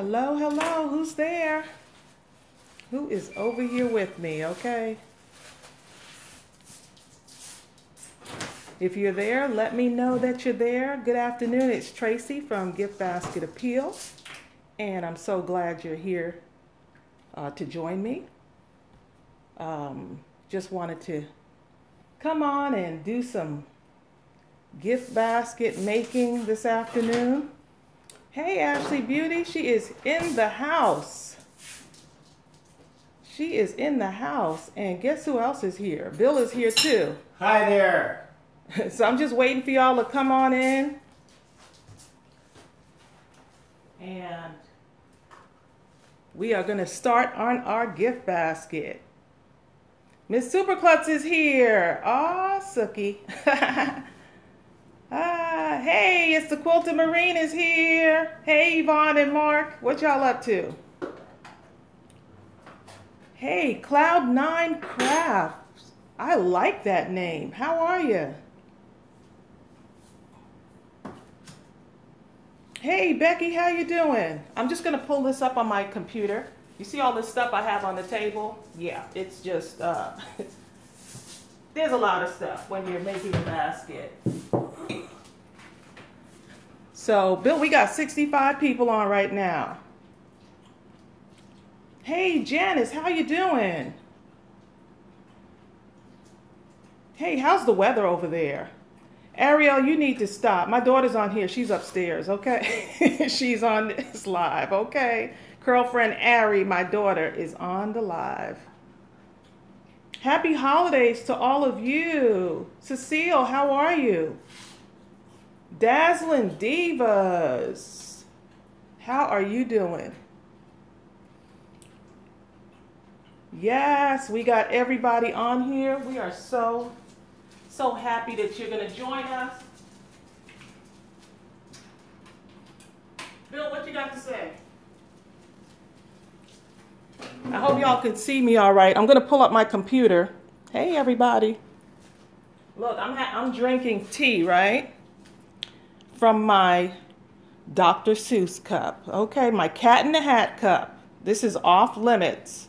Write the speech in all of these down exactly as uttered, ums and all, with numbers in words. Hello, hello, who's there? Who is over here with me, okay? If you're there, let me know that you're there. Good afternoon, it's Tracy from Gift Basket Appeal, and I'm so glad you're here uh, to join me. Um, just wanted to come on and do some gift basket making this afternoon. Hey, Ashley Beauty, she is in the house. She is in the house, and guess who else is here? Bill is here too. Hi there. So I'm just waiting for y'all to come on in. And we are gonna start on our gift basket. Miss Superklutz is here. Aw, Sookie. Ah, hey, it's the Quilted Marine is here. Hey, Yvonne and Mark, what y'all up to? Hey, Cloud Nine Crafts. I like that name. How are you? Hey, Becky, how you doing? I'm just gonna pull this up on my computer. You see all this stuff I have on the table? Yeah, it's just, uh, there's a lot of stuff when you're making a basket. So, Bill, we got sixty-five people on right now. Hey, Janice, how you doing? Hey, how's the weather over there? Ariel, you need to stop. My daughter's on here. She's upstairs, okay? She's on this live, okay? Girlfriend Ari, my daughter, is on the live. Happy holidays to all of you. Cecile, how are you? Dazzling Divas, how are you doing? Yes, we got everybody on here. We are so, so happy that you're going to join us. Bill, what you got to say? I hope y'all can see me all right. I'm going to pull up my computer. Hey, everybody. Look, I'm, ha I'm drinking tea, right? From my Doctor Seuss cup. Okay, my Cat in the Hat cup. This is off limits,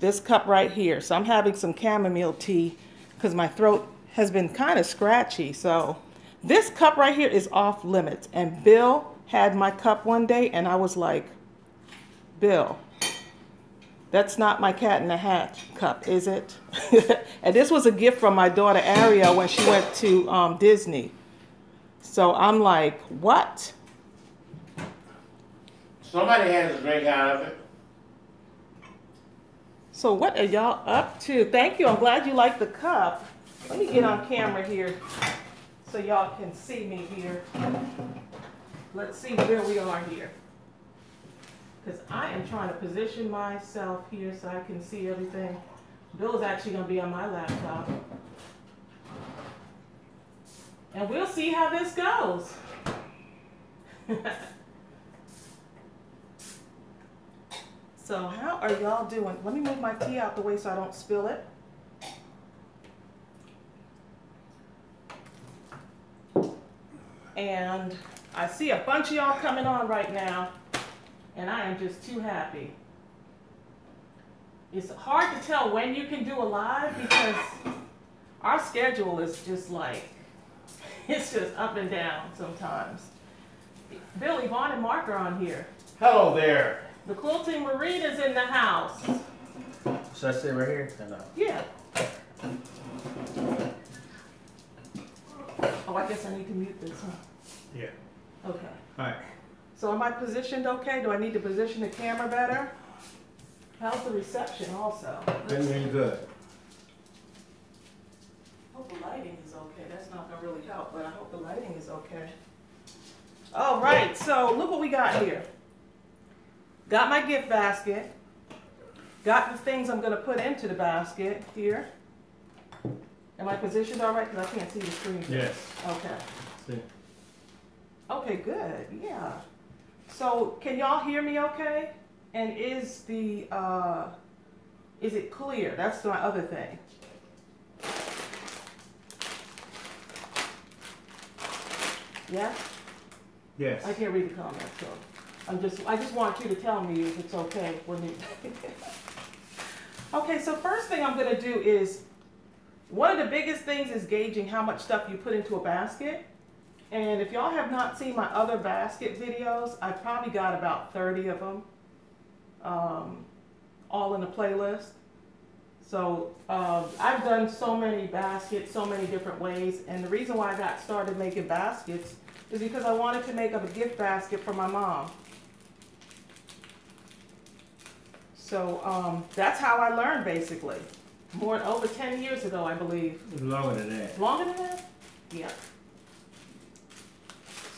this cup right here. So I'm having some chamomile tea because my throat has been kind of scratchy. So this cup right here is off limits. And Bill had my cup one day and I was like, Bill, that's not my Cat in the Hat cup, is it? And this was a gift from my daughter Ariel when she went to um, Disney. So I'm like, what? Somebody has a drink out of it. So what are y'all up to? Thank you. I'm glad you like the cup. Let me get on camera here so y'all can see me here. Let's see where we are here. Because I am trying to position myself here so I can see everything. Bill's actually going to be on my laptop. And we'll see how this goes. So how are y'all doing? Let me move my tea out the way so I don't spill it. And I see a bunch of y'all coming on right now. And I am just too happy. It's hard to tell when you can do a live because our schedule is just like, it's just up and down sometimes. Bill, Yvonne, and Mark are on here. Hello there. The Quilting Marine is in the house. Should I sit right here? No, no. Yeah. Oh, I guess I need to mute this, huh? Yeah. Okay. All right. So am I positioned okay? Do I need to position the camera better? How's the reception also? Been really good. I hope the lighting is okay. That's not going to really help, but I hope the lighting is okay. All right, so look what we got here. Got my gift basket. Got the things I'm going to put into the basket here. Am I positioned all right? Because I can't see the screen. Yes. Okay. See. Okay, good. Yeah. So can y'all hear me okay? And is the, uh, is it clear? That's my other thing. Yeah? Yes. I can't read the comments, so I'm just, I just want you to tell me if it's okay with me. Okay, so first thing I'm going to do is, one of the biggest things is gauging how much stuff you put into a basket. And if y'all have not seen my other basket videos, I probably got about thirty of them, um, all in a playlist. So uh, I've done so many baskets, so many different ways. And the reason why I got started making baskets is because I wanted to make up a gift basket for my mom. So um, that's how I learned, basically. More over ten years ago, I believe. Longer than that. Longer than that? Yeah.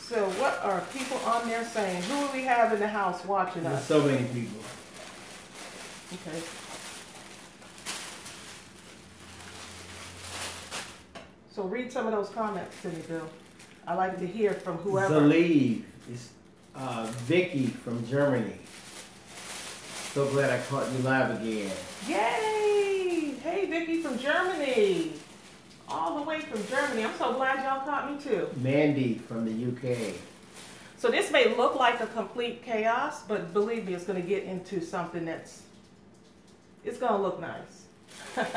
So what are people on there saying? Who do we have in the house watching There's us? So many people. Okay. So read some of those comments to me, Bill. I like to hear from whoever. Zaleev is uh, Vicky from Germany. So glad I caught you live again. Yay! Hey, Vicky from Germany. All the way from Germany. I'm so glad y'all caught me too. Mandy from the U K. So this may look like a complete chaos, but believe me, it's going to get into something that's, it's going to look nice.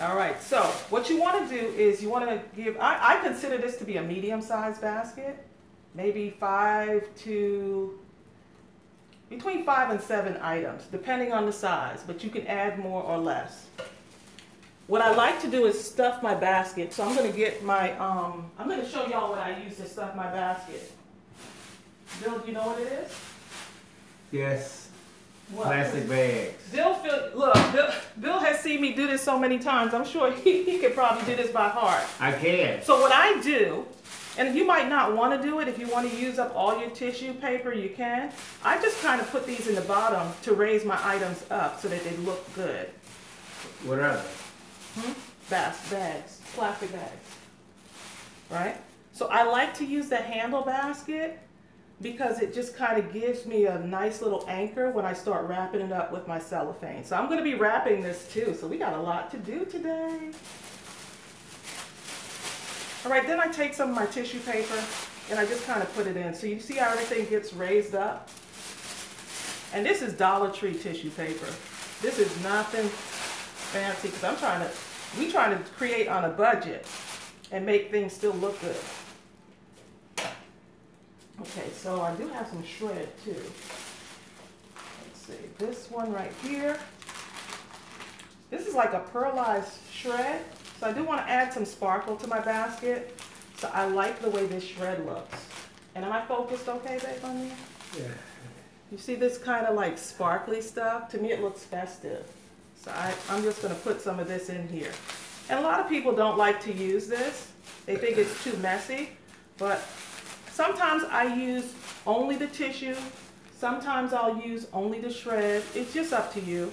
All right, so what you want to do is you want to give, I, I consider this to be a medium-sized basket, maybe five to, between five and seven items, depending on the size, but you can add more or less. What I like to do is stuff my basket. So I'm going to get my, um, I'm going to show y'all what I use to stuff my basket. Bill, do you know what it is? Yes. What? Plastic bags. Bill, feel, look, Bill, Bill has seen me do this so many times. I'm sure he, he could probably do this by heart. I can. So what I do, and you might not want to do it. If you want to use up all your tissue paper, you can. I just kind of put these in the bottom to raise my items up so that they look good. What are they? Hmm? Bags, bags, plastic bags, right? So I like to use the handle basket because it just kind of gives me a nice little anchor when I start wrapping it up with my cellophane. So I'm going to be wrapping this too, so we got a lot to do today. All right, then I take some of my tissue paper and I just kind of put it in. So you see how everything gets raised up? And this is Dollar Tree tissue paper. This is nothing fancy, because I'm trying to, we trying to create on a budget and make things still look good. Okay, so I do have some shred too. Let's see, this one right here. This is like a pearlized shred, so I do want to add some sparkle to my basket. So I like the way this shred looks. And am I focused okay, babe, on there? Yeah. You see this kind of like sparkly stuff? To me, it looks festive. So I, I'm just going to put some of this in here. And a lot of people don't like to use this. They think it's too messy. But sometimes I use only the tissue. Sometimes I'll use only the shred. It's just up to you.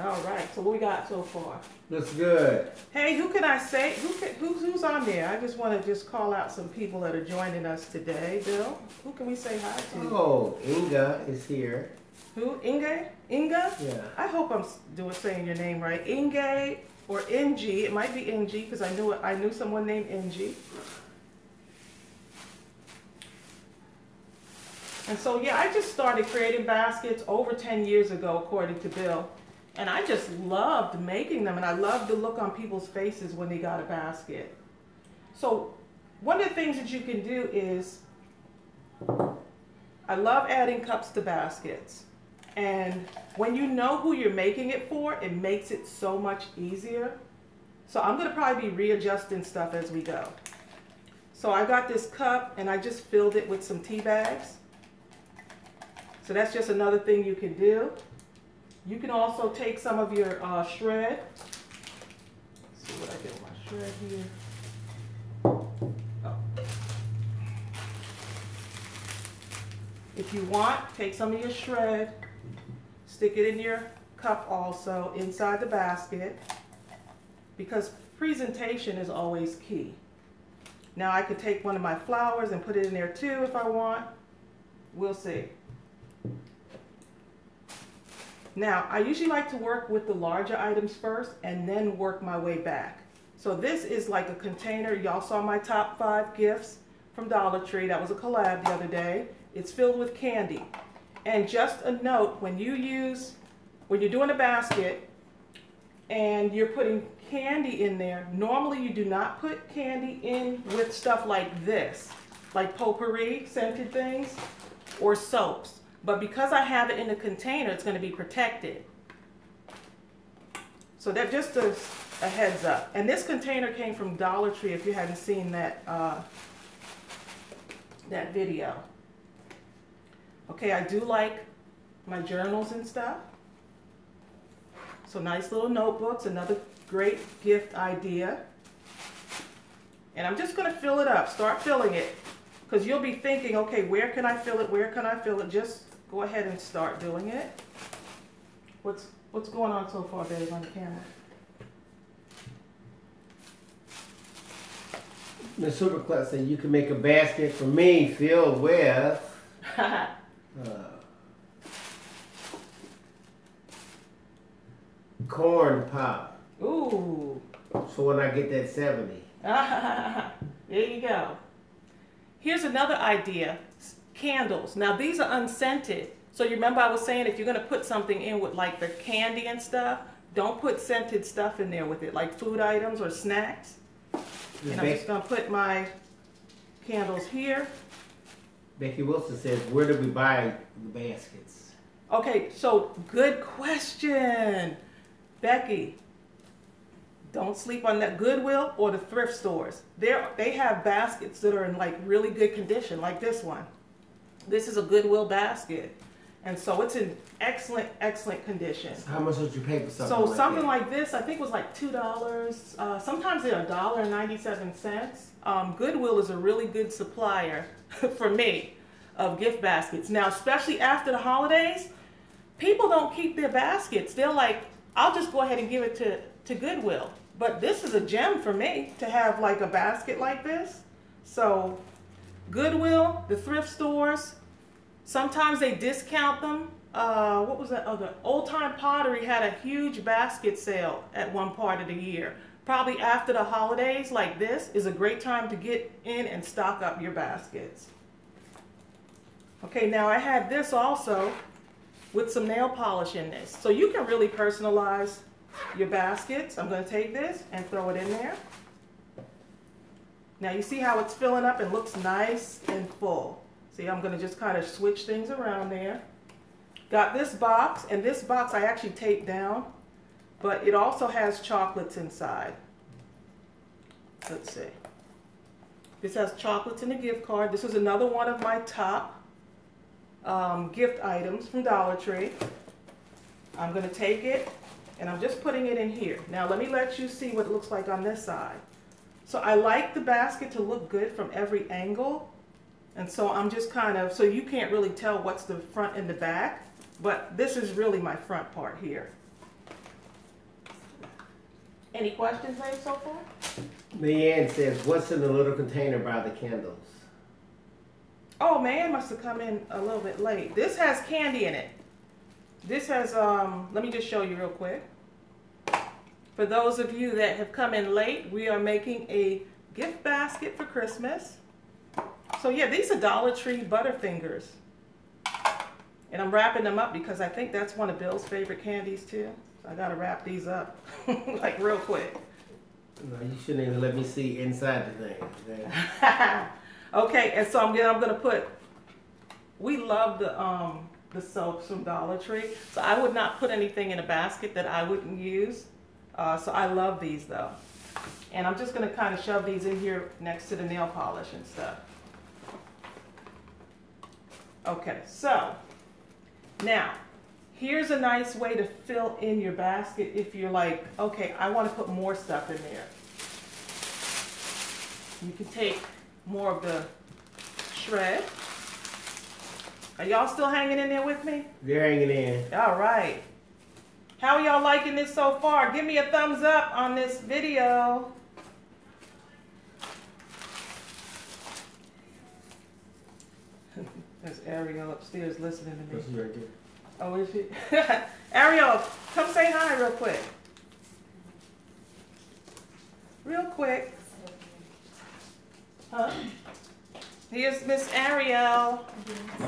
All right, so what we got so far? Looks good. Hey, who can I say? Who can, who's, who's on there? I just want to just call out some people that are joining us today, Bill. Who can we say hi to? Oh, Inga is here. Who? Inge? Inga? Yeah. I hope I'm doing saying your name right. Inge or N G. It might be N G because I knew I knew someone named N G. And so yeah, I just started creating baskets over ten years ago, according to Bill. And I just loved making them, and I loved the look on people's faces when they got a basket. So one of the things that you can do is, I love adding cups to baskets. And when you know who you're making it for, it makes it so much easier. So I'm going to probably be readjusting stuff as we go. So I got this cup, and I just filled it with some tea bags. So that's just another thing you can do. You can also take some of your uh, shred. Let's see what I did with my shred here. Oh. If you want, take some of your shred, stick it in your cup also inside the basket, because presentation is always key. Now I could take one of my flowers and put it in there too if I want. We'll see. Now, I usually like to work with the larger items first and then work my way back. So this is like a container. Y'all saw my top five gifts from Dollar Tree. That was a collab the other day. It's filled with candy. And just a note, when you use, when you're doing a basket and you're putting candy in there, normally you do not put candy in with stuff like this, like potpourri, scented things, or soaps. But because I have it in a container, it's going to be protected. So that's just a, a heads up. And this container came from Dollar Tree, if you hadn't seen that, uh, that video. Okay, I do like my journals and stuff. So nice little notebooks, another great gift idea. And I'm just going to fill it up, start filling it. Because you'll be thinking, okay, where can I fill it? Where can I fill it? Just go ahead and start doing it. What's what's going on so far, babe, on the camera? Miss Superclass said you can make a basket for me filled with. uh, corn pop. Ooh. So when I get that seventy. There you go. Here's another idea, candles. Now these are unscented. So you remember I was saying if you're gonna put something in with like the candy and stuff, don't put scented stuff in there with it, like food items or snacks. And I'm just gonna put my candles here. Becky Wilson says, where do we buy the baskets? Okay, so good question. Becky, don't sleep on that. Goodwill or the thrift stores. They're, they have baskets that are in like really good condition, like this one. This is a Goodwill basket. And so it's in excellent, excellent condition. How much would you pay for something like that? So something like this, I think was like two dollars. Uh, sometimes they're a dollar ninety-seven. Um, Goodwill is a really good supplier for me of gift baskets. Now, especially after the holidays, people don't keep their baskets. They're like, I'll just go ahead and give it to, to Goodwill. But this is a gem for me to have like a basket like this. So Goodwill, the thrift stores, sometimes they discount them. Uh, what was that other? Old Time Pottery had a huge basket sale at one part of the year. Probably after the holidays like this is a great time to get in and stock up your baskets. Okay, now I had this also with some nail polish in this. So you can really personalize your baskets. I'm going to take this and throw it in there. Now you see how it's filling up and looks nice and full. See, I'm going to just kind of switch things around there. Got this box, and this box I actually taped down, but it also has chocolates inside. Let's see. This has chocolates in a gift card. This was another one of my top um, gift items from Dollar Tree. I'm going to take it. And I'm just putting it in here. Now let me let you see what it looks like on this side. So I like the basket to look good from every angle. And so I'm just kind of, so you can't really tell what's the front and the back, but this is really my front part here. Any questions, Dave, so far? Leanne says, what's in the little container by the candles? Oh, man, must have come in a little bit late. This has candy in it. This has, um, let me just show you real quick. For those of you that have come in late, we are making a gift basket for Christmas. So yeah, these are Dollar Tree Butterfingers. And I'm wrapping them up because I think that's one of Bill's favorite candies too. So I gotta wrap these up, like real quick. No, you shouldn't even let me see inside the thing. Okay, and so I'm gonna, I'm gonna put, we love the, um, the soaps from Dollar Tree. So I would not put anything in a basket that I wouldn't use. Uh, so I love these though. And I'm just gonna kind of shove these in here next to the nail polish and stuff. Okay, so now here's a nice way to fill in your basket if you're like, okay, I wanna put more stuff in there. You can take more of the shred. Are y'all still hanging in there with me? They're hanging in. All right. How are y'all liking this so far? Give me a thumbs up on this video. There's Ariel upstairs listening to me. Oh, is she? Ariel, come say hi real quick. Real quick. Huh? Here's Miss Ariel. I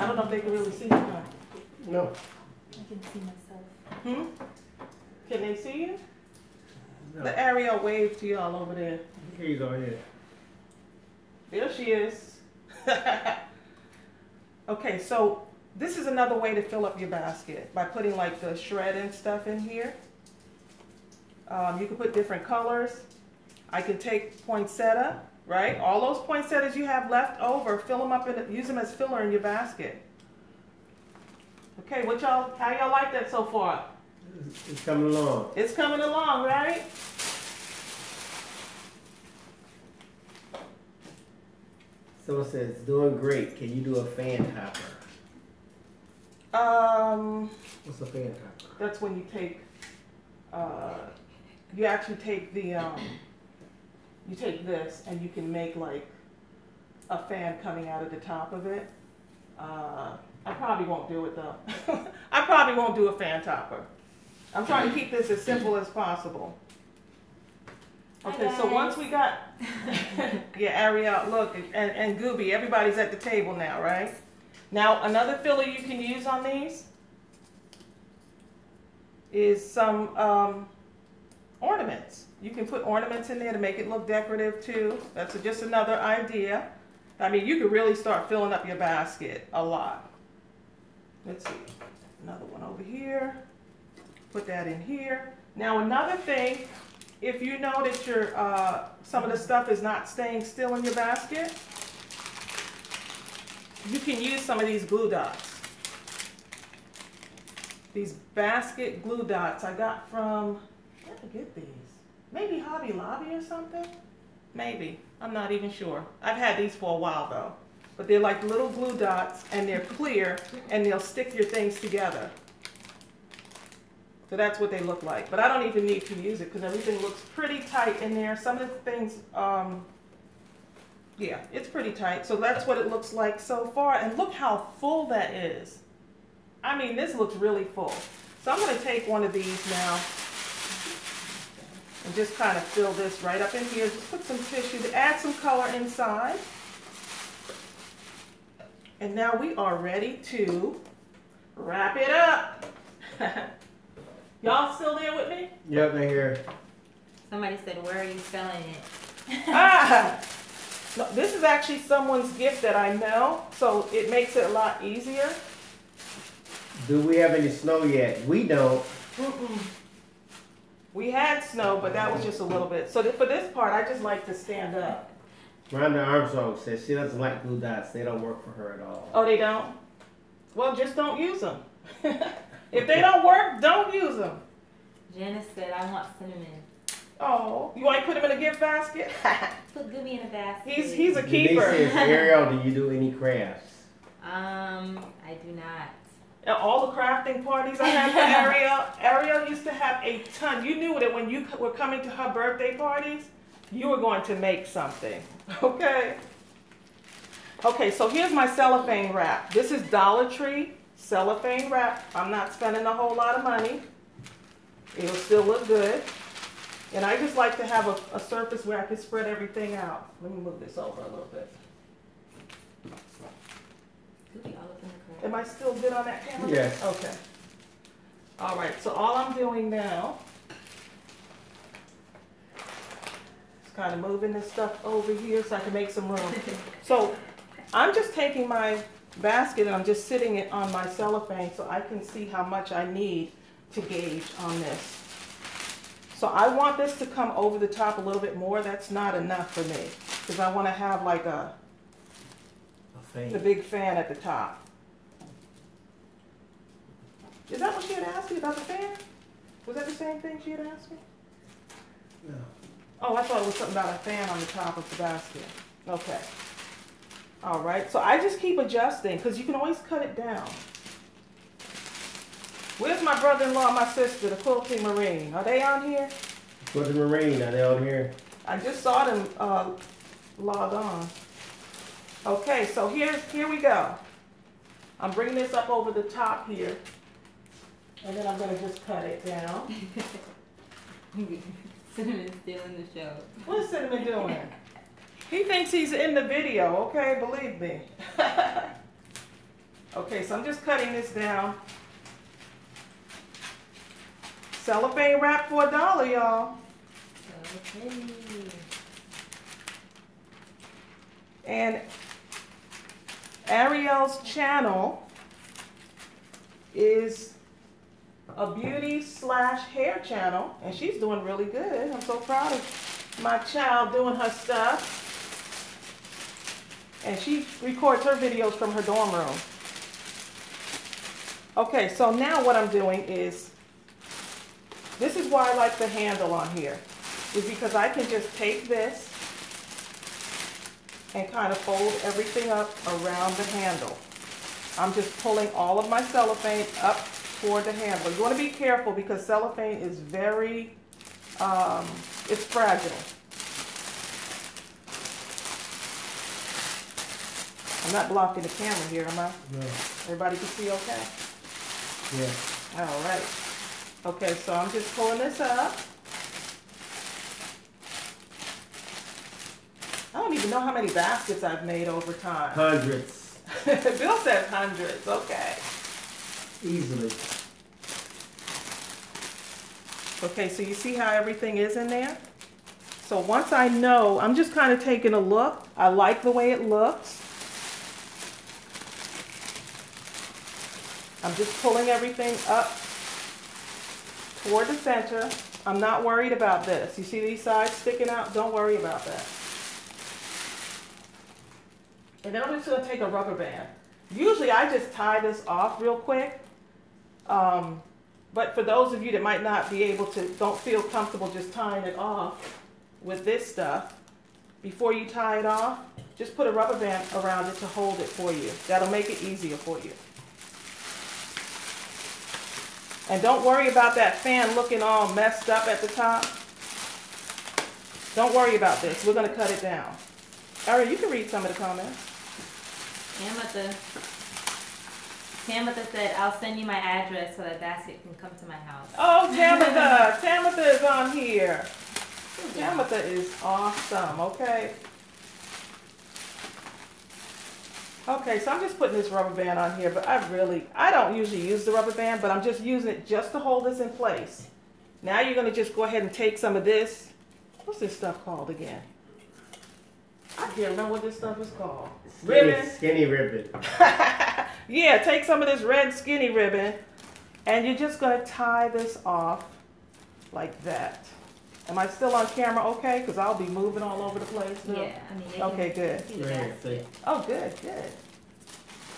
don't know if they can really see her. No. I can see myself. Hmm? Can they see you? No. The Ariel waved to y'all over there. He's over here. There she is. Okay, so this is another way to fill up your basket by putting like the shred and stuff in here. Um, you can put different colors. I can take poinsettia, right? All those poinsettias you have left over, fill them up and use them as filler in your basket. Okay, what y'all? How y'all like that so far? It's coming along. It's coming along, right? Someone says, it's doing great. Can you do a fan topper? Um, What's a fan topper? That's when you take, uh, you actually take the, um, you take this and you can make like a fan coming out of the top of it. Uh, I probably won't do it though. I probably won't do a fan topper. I'm trying to keep this as simple as possible. Okay, so once we got, yeah, Ariel, look, and, and Gooby, everybody's at the table now, right? Now, another filler you can use on these is some um, ornaments. You can put ornaments in there to make it look decorative, too. That's just another idea. I mean, you could really start filling up your basket a lot. Let's see, another one over here. Put that in here. Now, another thing... If you know that your uh, some of the stuff is not staying still in your basket, you can use some of these glue dots. These basket glue dots I got from, where did I get these? Maybe Hobby Lobby or something? Maybe. I'm not even sure. I've had these for a while though. But they're like little glue dots and they're clear and they'll stick your things together. So that's what they look like. But I don't even need to use it because everything looks pretty tight in there. Some of the things, um, yeah, it's pretty tight. So that's what it looks like so far. And look how full that is. I mean, this looks really full. So I'm going to take one of these now and just kind of fill this right up in here. Just put some tissue, add some color inside. And now we are ready to wrap it up. Y'all still there with me? Yep, they're here. Somebody said, where are you selling it? ah! No, this is actually someone's gift that I know, so it makes it a lot easier. Do we have any snow yet? We don't. Mm-mm. We had snow, but that was just a little bit. So th for this part, I just like to stand up. Rhonda Armstrong says she doesn't like glue dots. They don't work for her at all. Oh, they don't? Well, just don't use them. If they don't work, don't use them. Janice said, I want cinnamon. Oh, you want to put them in a gift basket? Put Gooby in a basket. He's he's a keeper. Denise says, Ariel, do you do any crafts? Um, I do not. At all the crafting parties I had for Ariel, Ariel used to have a ton. You knew that when you were coming to her birthday parties, you were going to make something. Okay. Okay, so here's my cellophane wrap. This is Dollar Tree. Cellophane wrap. I'm not spending a whole lot of money. It'll still look good. And I just like to have a, a surface where I can spread everything out. Let me move this over a little bit. Am I still good on that camera? Yes. Okay. All right. So all I'm doing now is kind of moving this stuff over here so I can make some room. So I'm just taking my basket and I'm just sitting it on my cellophane so I can see how much I need to gauge on this. So I want this to come over the top a little bit more. That's not enough for me because I want to have like a, a fan. The big fan at the top. Is that what she had asked you about the fan? Was that the same thing she had asked me? No. Oh, I thought it was something about a fan on the top of the basket. Okay. All right, so I just keep adjusting because you can always cut it down. Where's my brother-in-law and my sister, the Quilting Marine? Are they on here? Quilting Marine, are they on here? I just saw them uh, logged on. Okay, so here's, here we go. I'm bringing this up over the top here And then I'm going to just cut it down. Cinnamon's still in the show. What's Cinnamon doing? He thinks he's in the video, okay? Believe me. Okay, so I'm just cutting this down. Cellophane wrap for a dollar, y'all. Okay. And Ariel's channel is a beauty slash hair channel, and she's doing really good. I'm so proud of my child doing her stuff. And she records her videos from her dorm room. Okay, so now what I'm doing is, this is why I like the handle on here, is because I can just take this and kind of fold everything up around the handle. I'm just pulling all of my cellophane up toward the handle. You want to be careful because cellophane is very, um, it's fragile. I'm not blocking the camera here, am I? No. Everybody can see okay? Yeah. All right. Okay, so I'm just pulling this up. I don't even know how many baskets I've made over time. Hundreds. Bill says hundreds, okay. Easily. Okay, so you see how everything is in there? So once I know, I'm just kind of taking a look. I like the way it looks. I'm just pulling everything up toward the center. I'm not worried about this. You see these sides sticking out? Don't worry about that. And then I'm just gonna take a rubber band. Usually I just tie this off real quick. Um, but for those of you that might not be able to, don't feel comfortable just tying it off with this stuff, before you tie it off, just put a rubber band around it to hold it for you. That'll make it easier for you. And don't worry about that fan looking all messed up at the top. Don't worry about this. We're going to cut it down. Ariel, you can read some of the comments. Tamitha, Tamitha said, I'll send you my address so that basket can come to my house. Oh, Tamitha. Tamitha is on here. Tamitha is awesome, okay? Okay, so I'm just putting this rubber band on here, but I really, I don't usually use the rubber band, but I'm just using it just to hold this in place. Now you're going to just go ahead and take some of this. What's this stuff called again? I can't remember what this stuff is called. Skinny, ribbon. Skinny ribbon. Yeah, take some of this red skinny ribbon, and you're just going to tie this off like that. Am I still on camera okay? Because I'll be moving all over the place now. Yeah, I mean, okay, good. Right, oh, good, good.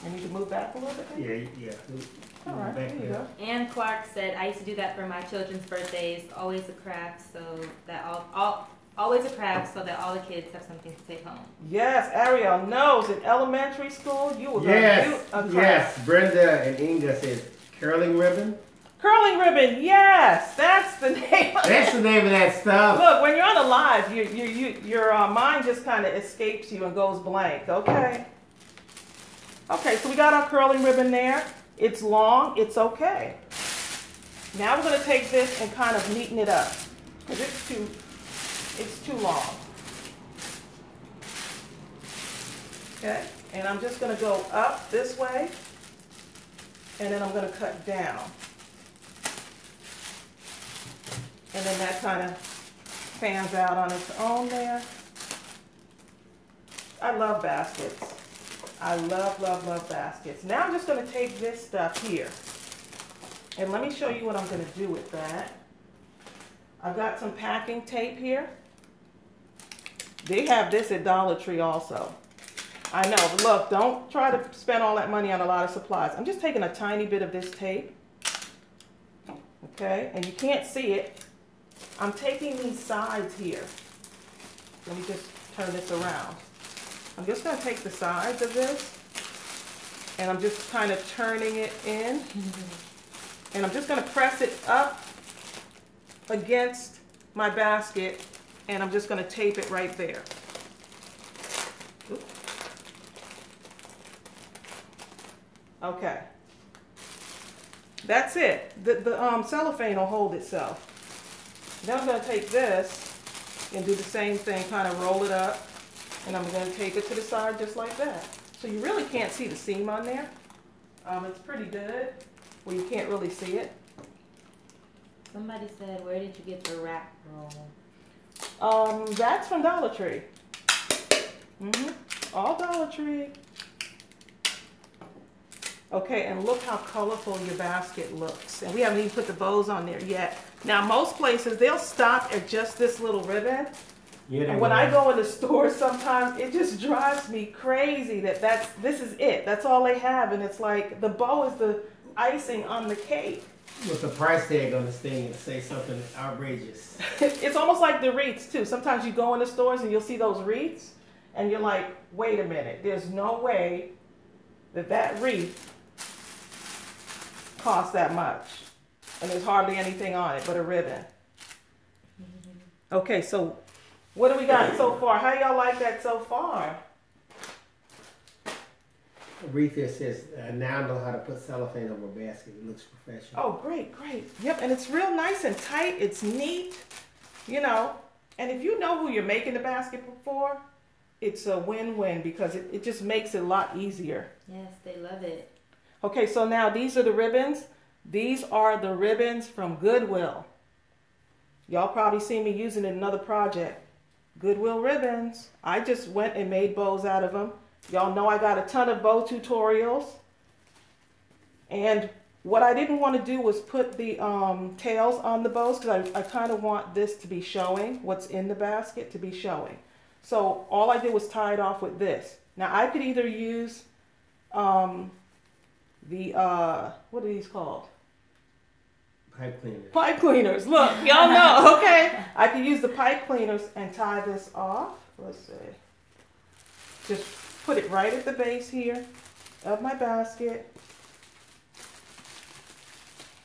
I need to move back a little bit then? Yeah, yeah. All right, there you go. Ann Clark said, I used to do that for my children's birthdays. Always a craft so that all, all always a craft so that all the kids have something to take home. Yes, Ariel knows. In elementary school, you were yes, going to do a craft. Yes, Brenda and Inga said curling ribbon. Curling ribbon, yes, that's the name of it. That's the name of that stuff. Look, when you're on a live, you, you, you, your uh, mind just kind of escapes you and goes blank, okay? Okay, so we got our curling ribbon there. It's long, it's okay. Now we're going to take this and kind of neaten it up because it's too, it's too long. Okay, and I'm just going to go up this way, and then I'm going to cut down. And then that kind of fans out on its own there. I love baskets. I love, love, love baskets. Now I'm just going to take this stuff here. And let me show you what I'm going to do with that. I've got some packing tape here. They have this at Dollar Tree also. I know, but look, don't try to spend all that money on a lot of supplies. I'm just taking a tiny bit of this tape. Okay, and you can't see it. I'm taking these sides here. Let me just turn this around. I'm just going to take the sides of this, and I'm just kind of turning it in, and I'm just going to press it up against my basket, and I'm just going to tape it right there. Oops. Okay. That's it. The, the um, cellophane will hold itself. Now I'm going to take this and do the same thing, kind of roll it up, and I'm going to take it to the side just like that. So you really can't see the seam on there. Um, it's pretty good. Well, you can't really see it. Somebody said, where did you get your wrap roll? Um, that's from Dollar Tree. Mm-hmm. All Dollar Tree. Okay, and look how colorful your basket looks. And we haven't even put the bows on there yet. Now, most places, they'll stop at just this little ribbon. Yeah, and when I go in the store sometimes, it just drives me crazy that that's, this is it. That's all they have. And it's like the bow is the icing on the cake. With the price tag on this thing, it'll say something outrageous. It's almost like the wreaths, too. Sometimes you go in the stores and you'll see those wreaths, and you're like, wait a minute. There's no way that that wreath costs that much. And there's hardly anything on it but a ribbon. Okay, so what do we got so far? How y'all like that so far? Aretha says, I now know how to put cellophane over a basket. It looks professional. Oh, great, great. Yep, and it's real nice and tight. It's neat, you know. And if you know who you're making the basket for, it's a win-win because it, it just makes it a lot easier. Yes, they love it. Okay, so now these are the ribbons. These are the ribbons from Goodwill. Y'all probably seen me using it in another project. Goodwill ribbons. I just went and made bows out of them. Y'all know I got a ton of bow tutorials. And what I didn't want to do was put the um, tails on the bows because I, I kind of want this to be showing, what's in the basket to be showing. So all I did was tie it off with this. Now I could either use um, the, uh, what are these called? Pipe cleaners. Pipe cleaners. Look, y'all know, okay. I could use the pipe cleaners and tie this off. Let's see. Just put it right at the base here of my basket.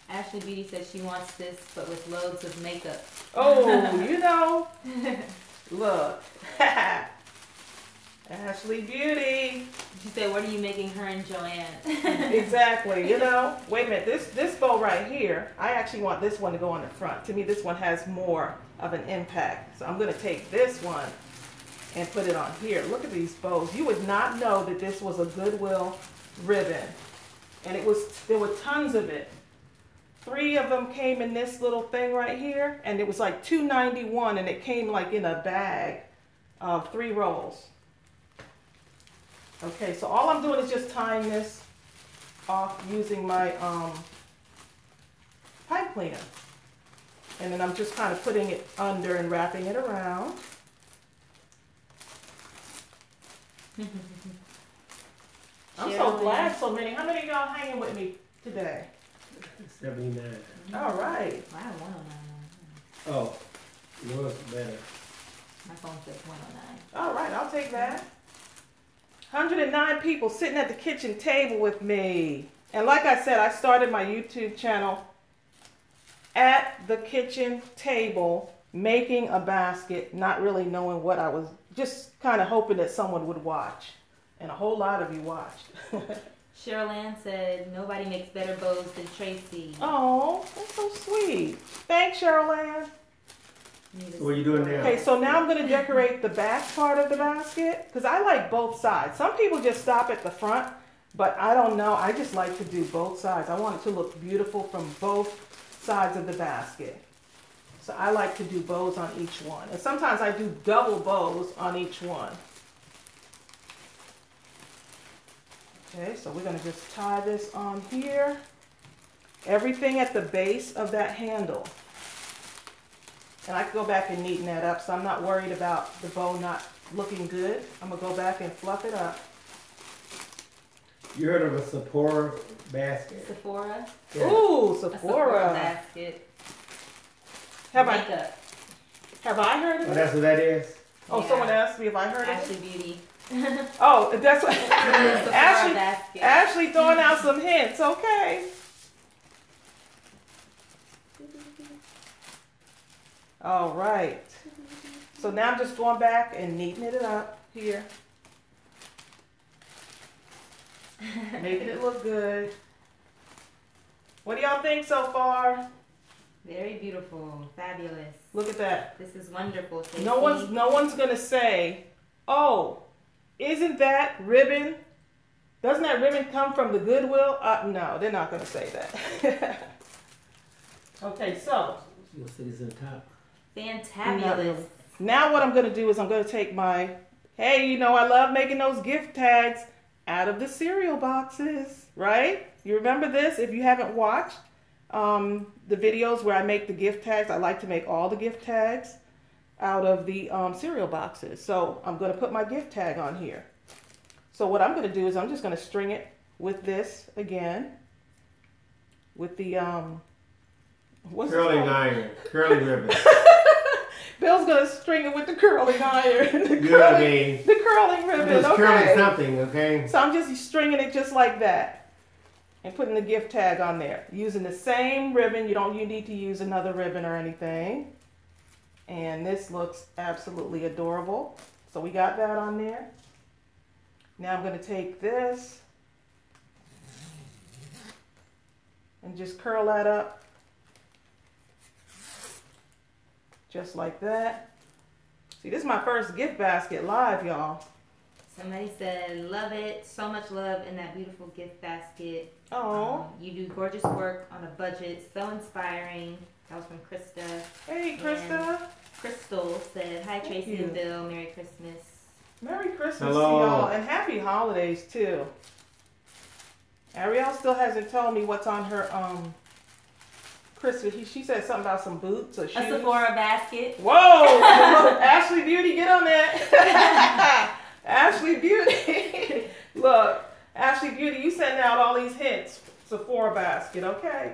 Ashley Beauty says she wants this, but with loads of makeup. Oh, you know. Look. Ashley Beauty. She said, what are you making her and Joanne? Exactly. You know, wait a minute. This, this bow right here, I actually want this one to go on the front. To me, this one has more of an impact. So I'm going to take this one and put it on here. Look at these bows. You would not know that this was a Goodwill ribbon. And it was, there were tons of it. Three of them came in this little thing right here. And it was like two ninety-one, and it came like in a bag of three rolls. Okay, so all I'm doing is just tying this off using my um, pipe cleaner. And then I'm just kind of putting it under and wrapping it around. I'm so glad so many. How many of y'all hanging with me today? seventy-nine. All right. I have one oh nine. Oh, yours is better. My phone says one oh nine. All right, I'll take that. one hundred and nine people sitting at the kitchen table with me. And like I said, I started my YouTube channel at the kitchen table, making a basket, not really knowing what I was, just kind of hoping that someone would watch. And a whole lot of you watched. Cheryl Ann said, nobody makes better bows than Tracy. Oh, that's so sweet. Thanks, Cheryl Ann. So what are you doing now? Okay, so now I'm going to decorate the back part of the basket because I like both sides. Some people just stop at the front, but I don't know. I just like to do both sides. I want it to look beautiful from both sides of the basket. So I like to do bows on each one. And sometimes I do double bows on each one. Okay, so we're going to just tie this on here. Everything at the base of that handle. And I can go back and neaten that up, so I'm not worried about the bow not looking good. I'm going to go back and fluff it up. You heard of a Sephora basket? Sephora? Yeah. Ooh, Sephora. A Sephora basket. Have Makeup. I Have I heard of it? Oh, that's what that is? Oh, yeah. Someone asked me if I heard Ashley of it. Ashley Beauty. Oh, that's what Ashley, basket. Ashley throwing out some hints. Okay. All right, so now I'm just going back and neatening it up here, making it look good. What do y'all think so far? Very beautiful, fabulous. Look at that. This is wonderful. Tasty. No one's no one's gonna say, "Oh, isn't that ribbon? Doesn't that ribbon come from the Goodwill?" Uh, no, they're not gonna say that. Okay, so you'll see this in the top. Fantabulous. Now what I'm gonna do is I'm gonna take my, hey, you know I love making those gift tags out of the cereal boxes, right? You remember this? If you haven't watched um, the videos where I make the gift tags, I like to make all the gift tags out of the um, cereal boxes. So I'm going to put my gift tag on here. So what I'm going to do is I'm just going to string it with this again, with the um, what's curling iron, curling ribbon. Bill's gonna string it with the curling iron. The you curling, know what I mean? The curling ribbon. It's okay. Curling something, okay? So I'm just stringing it just like that and putting the gift tag on there. Using the same ribbon. You don't you need to use another ribbon or anything. And this looks absolutely adorable. So we got that on there. Now I'm gonna take this and just curl that up. Just like that. See, this is my first gift basket live, y'all. Somebody said, love it. So much love in that beautiful gift basket. Oh. Um, you do gorgeous work on a budget. So inspiring. That was from Krista. Hey, Krista. And Crystal said, hi, Thank Tracy you. and Bill. Merry Christmas. Merry Christmas Hello. to y'all. And happy holidays, too. Ariel still hasn't told me what's on her... um. Chris, he, she said something about some boots or shoes. A Sephora basket. Whoa! Ashley Beauty, get on that. Ashley Beauty. Look, Ashley Beauty, you sending out all these hints. Sephora basket, okay.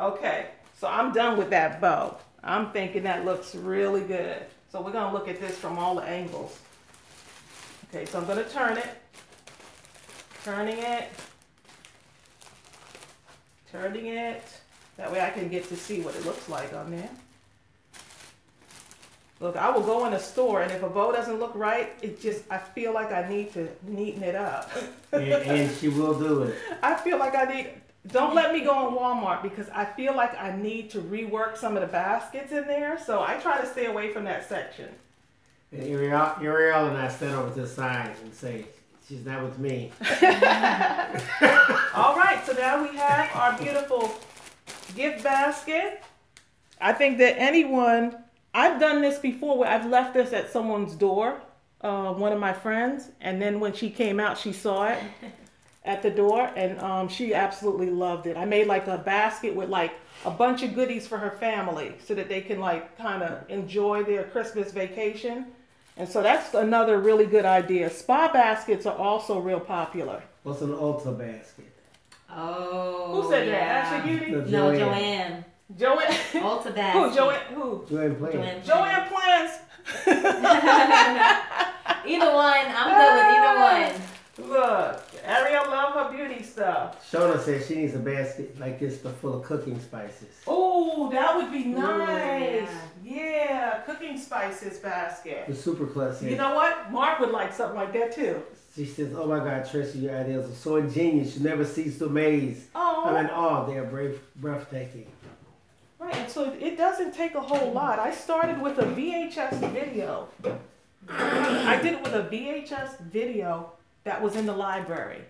Okay, so I'm done with that bow. I'm thinking that looks really good. So we're going to look at this from all the angles. Okay, so I'm going to turn it. Turning it. Turning it. That way I can get to see what it looks like on there. Look, I will go in a store, and if a bow doesn't look right, it just, I feel like I need to neaten it up. and, and she will do it. I feel like I need, don't let me go on Walmart because I feel like I need to rework some of the baskets in there. So I try to stay away from that section. And Ariel, Ariel and I stand over to the side and say, she's not with me. All right, so now we have our beautiful... gift basket. I think that anyone, I've done this before where I've left this at someone's door, uh, one of my friends, and then when she came out, she saw it at the door, and um, she absolutely loved it. I made like a basket with like a bunch of goodies for her family so that they can like kind of enjoy their Christmas vacation. And so that's another really good idea. Spa baskets are also real popular. What's an Ulta basket? Oh, who said yeah. that? Ashley Beauty? No, Joanne. Joanne. Joanne. Ulta basket. Who? Joanne. Who? Joanne Plans. Joanne Plans. Either one. I'm good with either one. Look, Ariel love her beauty stuff. Shona says she needs a basket like this, but full of cooking spices. Oh, that would be nice. Ooh, yeah. yeah, cooking spices basket. The super classy. You know what? Mark would like something like that too. She says, oh my God, Tricia, your ideas are so ingenious. You never cease to amaze. Oh. I'm in awe. They are brave, breathtaking. Right, and so it doesn't take a whole lot. I started with a V H S video. I did it with a V H S video that was in the library.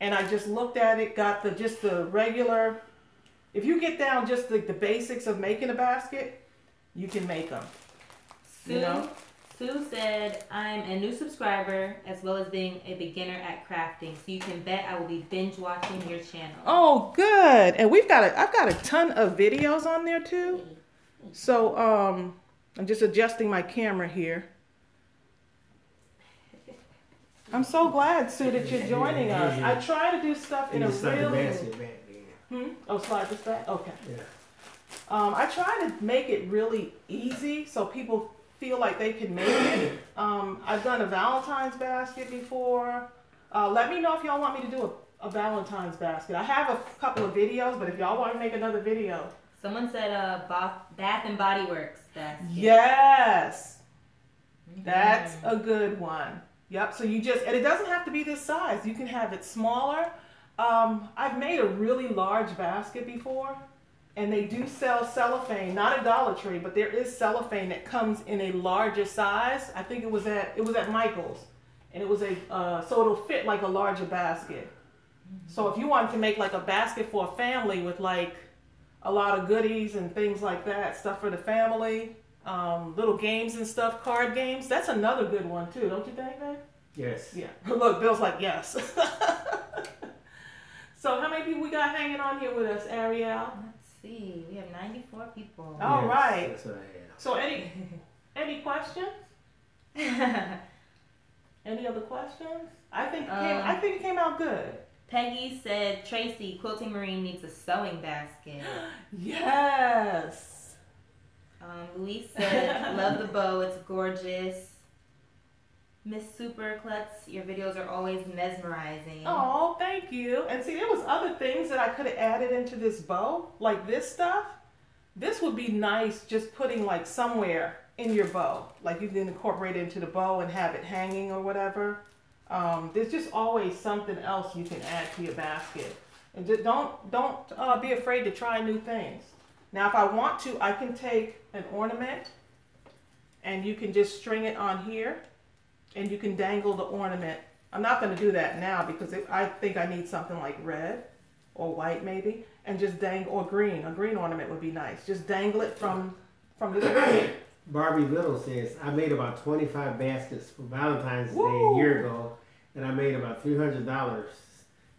And I just looked at it, got the just the regular. If you get down just the, the basics of making a basket, you can make them. Sue, you know? Sue said, I'm a new subscriber as well as being a beginner at crafting. So you can bet I will be binge watching your channel. Oh, good. And we've got a, I've got a ton of videos on there too. So um, I'm just adjusting my camera here. I'm so glad, Sue, that you're joining us. I try to do stuff in a really... Hmm? Oh, slide this back? Okay. Yeah. Um, I try to make it really easy so people feel like they can make it. Um, I've done a Valentine's basket before. Uh, let me know if y'all want me to do a, a Valentine's basket. I have a couple of videos, but if y'all want to make another video. Someone said uh, Bath and Body Works basket. Yes. Mm-hmm. That's a good one. Yep, so you just, and it doesn't have to be this size. You can have it smaller. Um, I've made a really large basket before, and they do sell cellophane, not at Dollar Tree, but there is cellophane that comes in a larger size. I think it was at it was at Michael's, and it was a uh, so it'll fit like a larger basket. So if you wanted to make like a basket for a family with like a lot of goodies and things like that, stuff for the family, um, little games and stuff, card games, that's another good one too, don't you think, babe? Yes. Yeah. Look, Bill's like, yes. So how many people we got hanging on here with us, Ariel? Let's see. We have ninety-four people. All yes, right. That's what I have. So any any questions? Any other questions? I think it came, um, I think it came out good. Peggy said, Tracy, Quilting Marine needs a sewing basket. Yes. Um, Luis said, love the bow. It's gorgeous. Miss Super Klutz, your videos are always mesmerizing. Oh, thank you. And see, there was other things that I could have added into this bow, like this stuff. This would be nice just putting like somewhere in your bow. Like you can incorporate it into the bow and have it hanging or whatever. Um, there's just always something else you can add to your basket. And just don't, don't uh, be afraid to try new things. Now, if I want to, I can take an ornament and you can just string it on here. And you can dangle the ornament. I'm not going to do that now because it, I think I need something like red or white maybe, and just dangle, or green. A green ornament would be nice. Just dangle it from from this ornament. Barbie Little says, I made about twenty-five baskets for Valentine's Woo! Day a year ago, and I made about three hundred dollars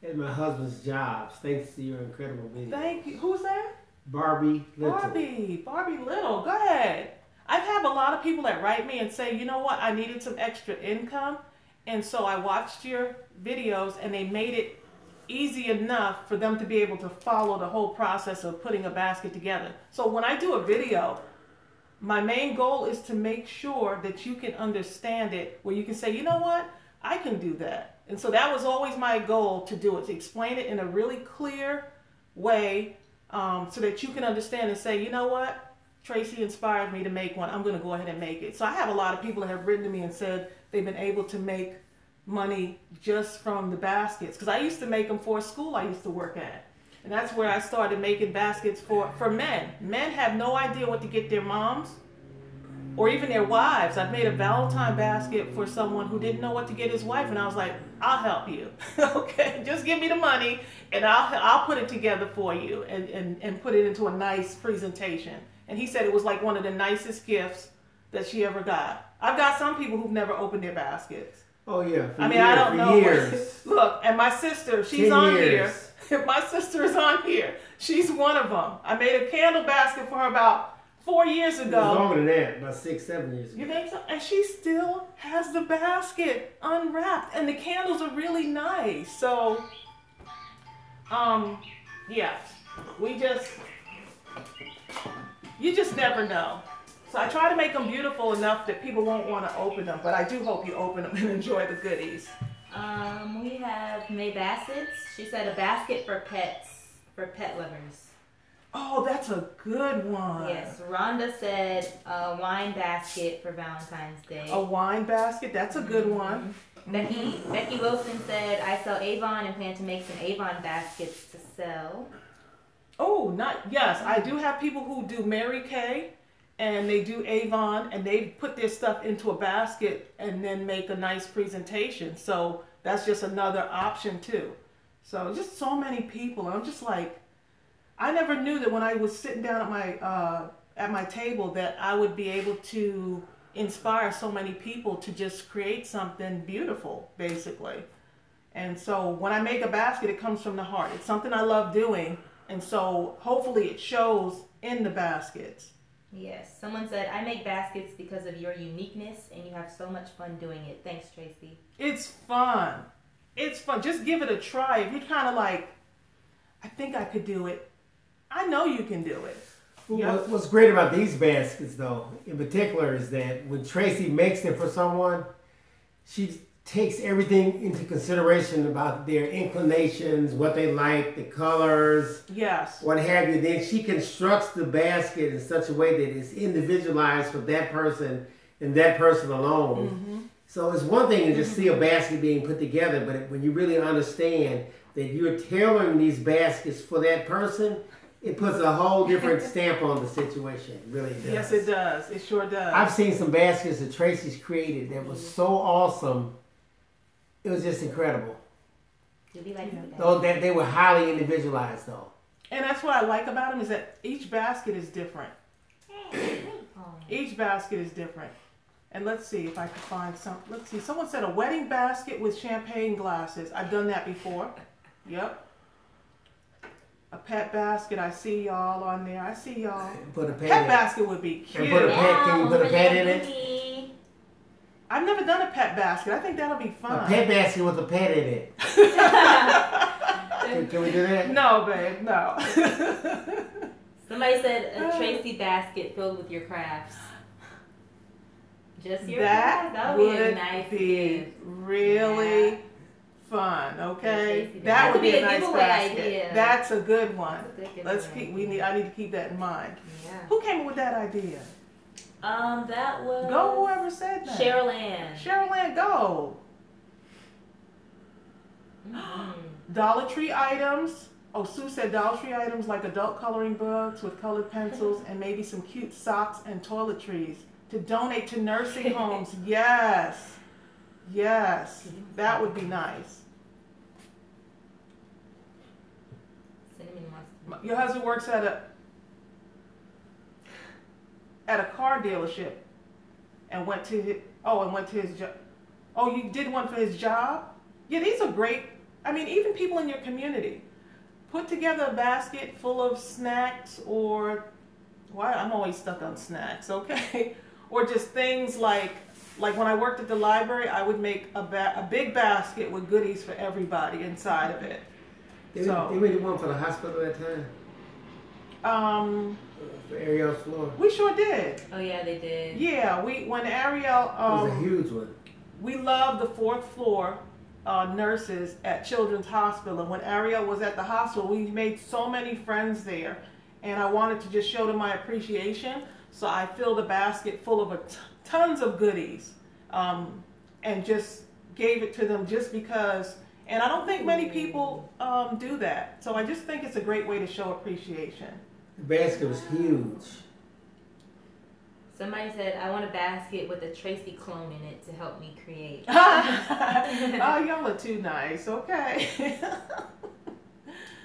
at my husband's jobs. Thanks to your incredible video. Thank you. Who's that? Barbie Little. Barbie. Barbie Little. Go ahead. I've had a lot of people that write me and say, you know what, I needed some extra income, and so I watched your videos, and they made it easy enough for them to be able to follow the whole process of putting a basket together. So when I do a video, my main goal is to make sure that you can understand it, where you can say, you know what, I can do that. And so that was always my goal to do it, to explain it in a really clear way, um, so that you can understand and say, you know what, Tracy inspired me to make one. I'm going to go ahead and make it. So I have a lot of people that have written to me and said they've been able to make money just from the baskets. Because I used to make them for a school I used to work at. And that's where I started making baskets for, for men. Men have no idea what to get their moms or even their wives. I've made a Valentine basket for someone who didn't know what to get his wife. And I was like, I'll help you. Okay, just give me the money and I'll, I'll put it together for you and, and, and put it into a nice presentation. And he said it was like one of the nicest gifts that she ever got. I've got some people who've never opened their baskets. Oh, yeah. For I mean, years, I don't know. Years. Look, and my sister, she's Ten on years. here. My sister is on here. She's one of them. I made a candle basket for her about four years ago. It was longer than that, about six, seven years ago. You think so? And she still has the basket unwrapped. And the candles are really nice. So, um, yeah, we just... You just never know. So I try to make them beautiful enough that people won't want to open them, but I do hope you open them and enjoy the goodies. Um, we have May Bassett. She said a basket for pets, for pet lovers. Oh, that's a good one. Yes, Rhonda said a wine basket for Valentine's Day. A wine basket, that's a good one. Mm-hmm. Becky, Becky Wilson said, I sell Avon and plan to make some Avon baskets to sell. Oh, not yes. I do have people who do Mary Kay and they do Avon and they put their stuff into a basket and then make a nice presentation. So that's just another option too. So just so many people. I'm just like, I never knew that when I was sitting down at my uh, at my table that I would be able to inspire so many people to just create something beautiful, basically. And so when I make a basket, it comes from the heart. It's something I love doing. And so hopefully it shows in the baskets. Yes. Someone said, I make baskets because of your uniqueness and you have so much fun doing it. Thanks, Tracy. It's fun. It's fun. Just give it a try. If you're kind of like, I think I could do it. I know you can do it. Well, yep. What's great about these baskets, though, in particular, is that when Tracy makes them for someone, she's... takes everything into consideration about their inclinations, what they like, the colors, yes, what have you. Then she constructs the basket in such a way that it's individualized for that person and that person alone. Mm-hmm. So it's one thing to just mm-hmm. see a basket being put together, but when you really understand that you're tailoring these baskets for that person, it puts a whole different stamp on the situation. It really does. Yes, it does. It sure does. I've seen some baskets that Tracy's created that was so awesome. It was just incredible. You'll be like, though that they were highly individualized, though. And that's what I like about them is that each basket is different. Each basket is different. And let's see if I can find some. Let's see. Someone said a wedding basket with champagne glasses. I've done that before. Yep. A pet basket. I see y'all on there. I see y'all. Put a pet, pet basket would be cute. And put a pet. Can you put a pet in it? I've never done a pet basket. I think that'll be fun. A pet basket with a pet in it. can, can we do that? No, babe. No. Somebody said a Tracy basket filled with your crafts. Just your that, that would, would be, a nice be really yeah. fun. Okay, that, that would be, be a, a nice basket. Idea. That's a good one. A good Let's idea. keep. We need. I need to keep that in mind. Yeah. Who came up with that idea? Um, that was go. Whoever said that. Cheryl Ann. Cheryl Ann, go. Mm-hmm. Dollar Tree items. Oh, Sue said Dollar Tree items like adult coloring books with colored pencils and maybe some cute socks and toiletries. To donate to nursing homes, yes, yes, that would be nice. Your husband works at a at a car dealership, and went to his, oh, and went to his job. Oh, you did one for his job? Yeah, these are great. I mean, even people in your community, put together a basket full of snacks or. Why I'm always stuck on snacks, okay? Or just things like, like when I worked at the library, I would make a, ba- a big basket with goodies for everybody inside of it. They so, made, they made one for the hospital at that time. Um, for Ariel's floor. We sure did. Oh yeah, they did. Yeah, we when Ariel. Um, it was a huge one. We loved the fourth floor uh, nurses at Children's Hospital, and when Ariel was at the hospital, we made so many friends there. And I wanted to just show them my appreciation, so I filled a basket full of a t- tons of goodies, um, and just gave it to them just because. And I don't think many people um, do that, so I just think it's a great way to show appreciation. The basket was huge. Somebody said, "I want a basket with a Tracy clone in it to help me create." Oh, y'all are too nice. Okay.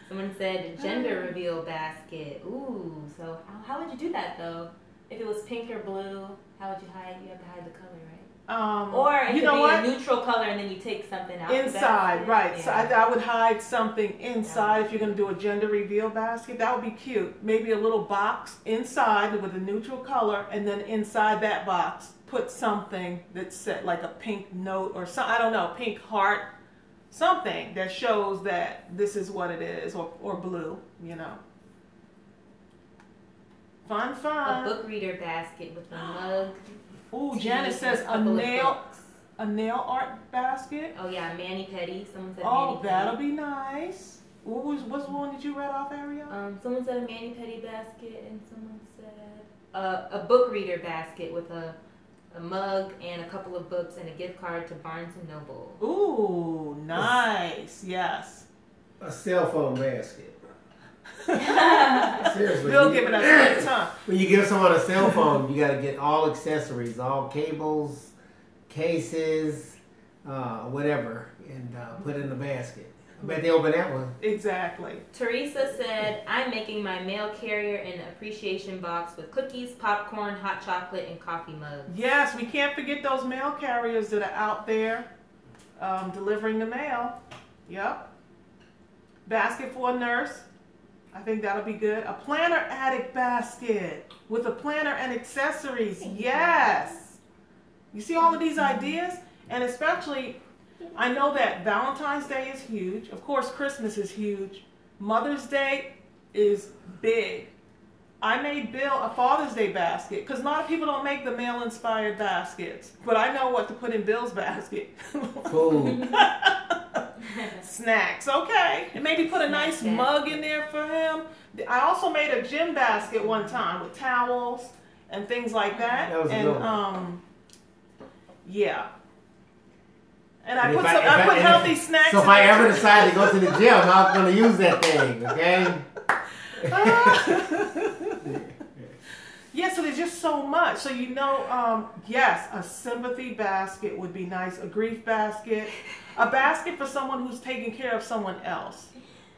Someone said gender reveal basket. Ooh, so how would you do that though? If it was pink or blue, how would you hide? You have to hide the color, right? Um, or it you could know be what? a neutral color, and then you take something out inside, the right? Yeah. So I, I would hide something inside if you're going to do a gender reveal basket. That would be cute. Maybe a little box inside with a neutral color, and then inside that box put something that's set like a pink note or some I don't know, pink heart. Something that shows that this is what it is, or, or blue, you know. Fun, fun. A book reader basket with a mug. Ooh, Janice says a nail, a nail art basket. Oh yeah, mani-pedi. Someone said oh, mani-pedi. Oh, that'll be nice. What was what's the one that you read off, Ariel? Um, someone said a mani-pedi basket, and someone said uh, a book reader basket with a. A mug and a couple of books and a gift card to Barnes and Noble. Ooh, nice. Yes. A cell phone basket. Seriously. They'll give it a good time. When you give someone a cell phone, you got to get all accessories, all cables, cases, uh, whatever, and uh, put it in the basket. I bet they open that one. Exactly. Teresa said, I'm making my mail carrier an appreciation box with cookies, popcorn, hot chocolate, and coffee mugs. Yes, we can't forget those mail carriers that are out there um, delivering the mail. Yep. Basket for a nurse. I think that'll be good. A planner attic basket with a planner and accessories. Yes. You see all of these ideas? And especially... I know that Valentine's Day is huge. Of course, Christmas is huge. Mother's Day is big. I made Bill a Father's Day basket because a lot of people don't make the male-inspired baskets. But I know what to put in Bill's basket. Cool. Snacks, okay. And maybe put a nice mug in there for him. I also made a gym basket one time with towels and things like that. That was and, good. Um, yeah. And I and put, some, I, I put I, healthy if, snacks so in So if I ever decide to go to the gym, I'm going to use that thing, okay? Uh, yeah, so there's just so much. So, you know, um, yes, a sympathy basket would be nice. A grief basket. A basket for someone who's taking care of someone else.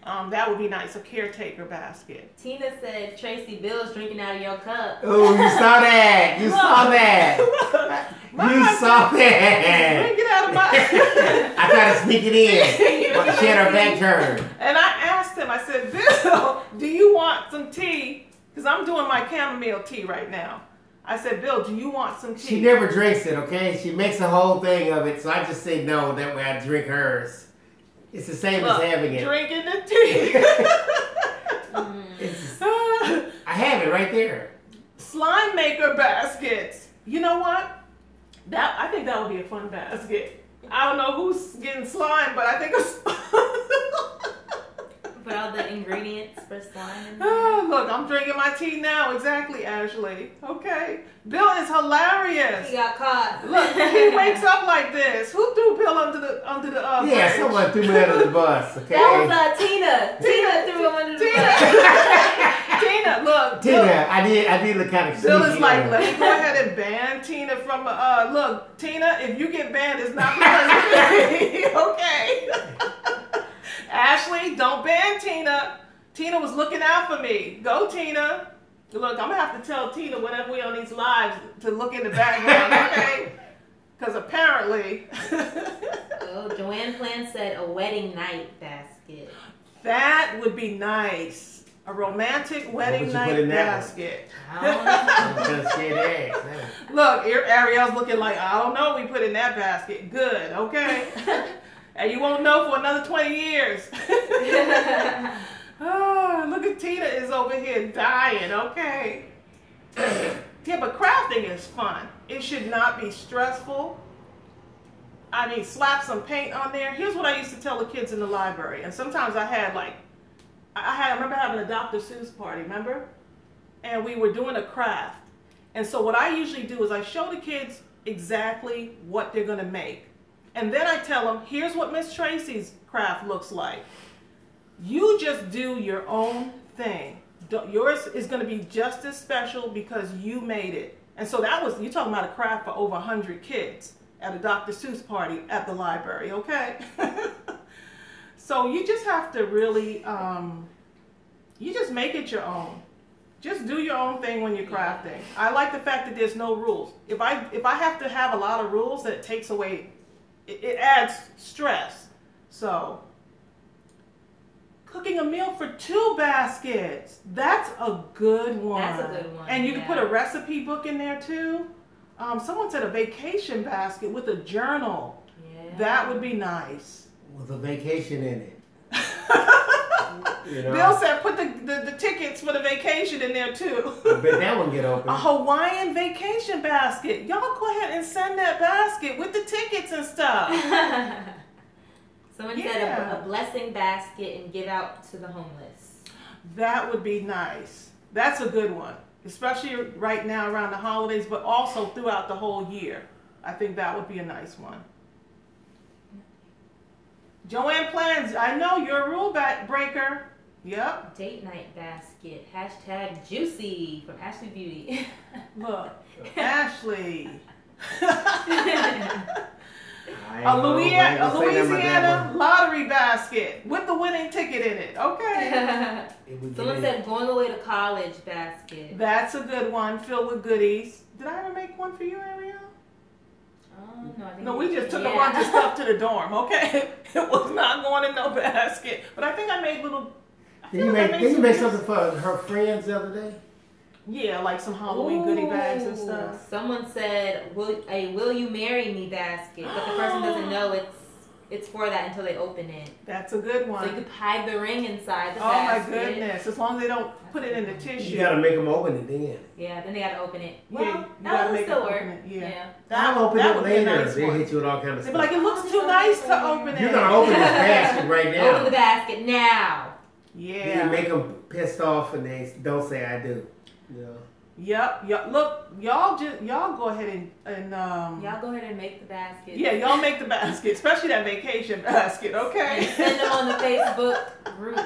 Um, that would be nice. A caretaker basket. Tina said Tracy Bill's drinking out of your cup. Oh, you saw that. You saw that. My you saw that. Drink it out of my. I tried to sneak it in. She had her back turned. And I asked him, I said, Bill, do you want some tea? Because I'm doing my chamomile tea right now. I said, Bill, do you want some tea? She never drinks it, okay? She makes a whole thing of it. So I just say no. That way I drink hers. It's the same well, as having it. Drinking the tea. mm. I have it right there. Slime maker baskets. You know what? That I think that would be a fun basket. I don't know who's getting slime, but I think it's... Put all the ingredients for slime in there. Oh, look, I'm drinking my tea now. Exactly, Ashley. Okay. Bill is hilarious. He got caught. Look, he wakes up like this. Who threw Bill under the under the uh, Yeah, bridge? Someone threw him under the bus. Okay. That was uh, Tina. Tina threw him under the Tina. bus. Tina, look. Tina, look. I did. I did look kind of. Bill is like, let me go ahead and ban Tina from. Uh, look, Tina, if you get banned, it's not because of me. Okay. Ashley, don't ban Tina. Tina was looking out for me. Go, Tina. Look, I'm going to have to tell Tina whenever we're on these lives to look in the background, okay? Because apparently... Oh, Joanne Plan said a wedding night basket. That would be nice. A romantic wedding night basket. I don't know. Look, Ariel's looking like, I don't know, we put in that basket. Good, okay? And you won't know for another twenty years. Oh, look at Tina is over here dying, okay? Yeah, but crafting is fun. It should not be stressful. I mean, slap some paint on there. Here's what I used to tell the kids in the library. And sometimes I had like, I, had, I remember having a Doctor Seuss party, remember? And we were doing a craft. And so what I usually do is I show the kids exactly what they're going to make. And then I tell them, here's what Miss Tracy's craft looks like. You just do your own thing. Yours is going to be just as special because you made it. And so that was, you're talking about a craft for over one hundred kids at a Doctor Seuss party at the library, okay? So you just have to really, um, you just make it your own. Just do your own thing when you're crafting. I like the fact that there's no rules. If I, if I have to have a lot of rules, that takes away, it, it adds stress. So... Cooking a meal for two baskets. That's a good one. That's a good one. And you yeah. can put a recipe book in there too. Um, someone said a vacation basket with a journal. Yeah. That would be nice. With a vacation in it. You know? Bill said put the, the, the tickets for the vacation in there too. I bet that one get open. A Hawaiian vacation basket. Y'all go ahead and send that basket with the tickets and stuff. Someone yeah. said a, a blessing basket and give out to the homeless. That would be nice. That's a good one, especially right now around the holidays, but also throughout the whole year. I think that would be a nice one. Joanne Plans, I know you're a rule ba- breaker. Yep. Date night basket. Hashtag juicy from Ashley Beauty. Look, Ashley. A, Louisiana, a Louisiana lottery basket with the winning ticket in it. Okay. Someone said going away to college basket. That's a good one, filled with goodies. Did I ever make one for you, Ariel? Oh, no, I think no, we just took yeah. a bunch of stuff to the dorm. Okay, it was not going in no basket. But I think I made little. I did you like make? Did you make something for her friends the other day? Yeah, like some Halloween Ooh, goodie bags and stuff. Someone said, "Will a Will You Marry Me basket?" But the person doesn't know it's it's for that until they open it. That's a good one. So you could hide the ring inside the oh basket. Oh my goodness! As long as they don't put it in the tissue. You gotta make them open it then. Yeah, then they gotta open it. Well, yeah, that will still work. Yeah. yeah, I'll open that it later. Nice they hit you with all kinds of stuff. But like it looks too nice to open it. You're gonna open the basket right now. Open the basket now. Yeah. Then you make them pissed off and they don't say I do. Yeah. Yep, yep. Look, y'all just y'all go ahead and, and um y'all go ahead and make the basket. Yeah, y'all make the basket, especially that vacation basket, okay? And send them on the Facebook group.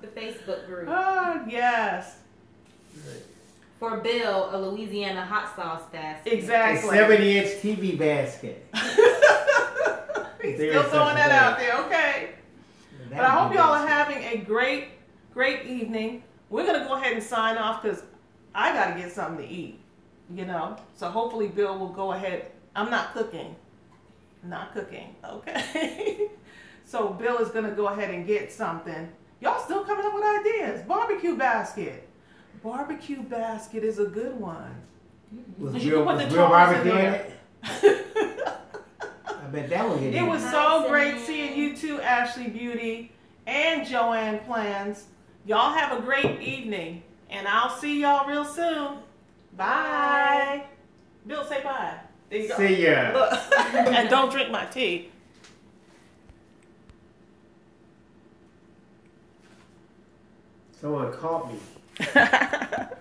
The Facebook group. Oh, yes. For Bill, a Louisiana hot sauce basket. Exactly. A seventy inch T V basket. He's still throwing that out there, okay? But I hope y'all are having a great, great evening. We're gonna go ahead and sign off because I got to get something to eat, you know? So hopefully Bill will go ahead. I'm not cooking. Not cooking. Okay. So Bill is going to go ahead and get something. Y'all still coming up with ideas. Barbecue basket. Barbecue basket is a good one. Was real barbecue in it? I bet that one hit it. It was so great seeing you two, Ashley Beauty and Joanne Plans. Y'all have a great evening. And I'll see y'all real soon. Bye. Bye. Bill, say bye. There you go. See ya. Look. And don't drink my tea. Someone caught me.